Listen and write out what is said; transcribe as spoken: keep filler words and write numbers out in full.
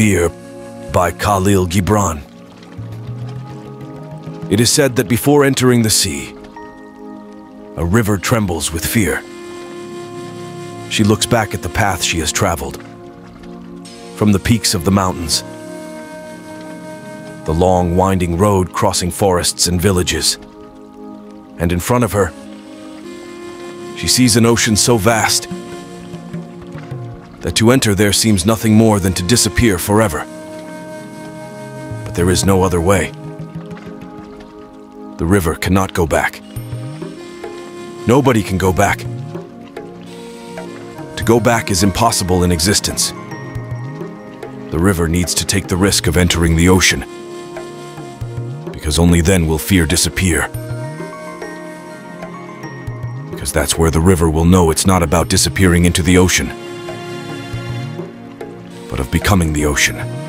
Fear by Kahlil Gibran. It is said that before entering the sea, a river trembles with fear. She looks back at the path she has traveled, from the peaks of the mountains, the long winding road crossing forests and villages. And in front of her, she sees an ocean so vast that to enter there seems nothing more than to disappear forever. But there is no other way. The river cannot go back. Nobody can go back. To go back is impossible in existence. The river needs to take the risk of entering the ocean, because only then will fear disappear. Because that's where the river will know it's not about disappearing into the ocean, but of becoming the ocean.